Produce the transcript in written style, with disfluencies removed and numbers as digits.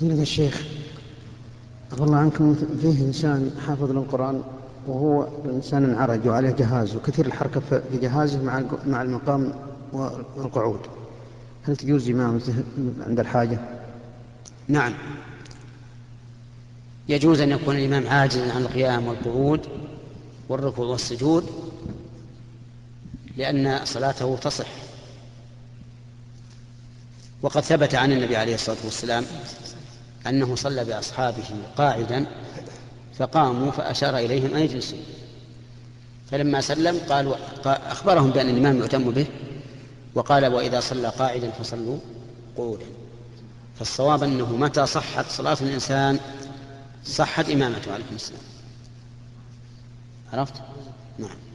فضيلة الشيخ رضي الله عنكم، فيه إنسان حافظ للقرآن وهو إنسان انعرج وعليه جهاز وكثير الحركة في جهازه مع المقام والقعود، هل تجوز زمامته عند الحاجة؟ نعم، يجوز أن يكون الإمام عاجزا عن القيام والقعود والركوع والسجود، لأن صلاته تصح. وقد ثبت عن النبي عليه الصلاة والسلام أنه صلى بأصحابه قاعدا فقاموا فأشار إليهم أن يجلسوا، فلما سلم قالوا أخبرهم بأن الإمام يؤتم به، وقال وإذا صلى قاعدا فصلوا قعودا. فالصواب أنه متى صحت صلاة الإنسان صحت إمامته عليه السلام. عرفت؟ نعم.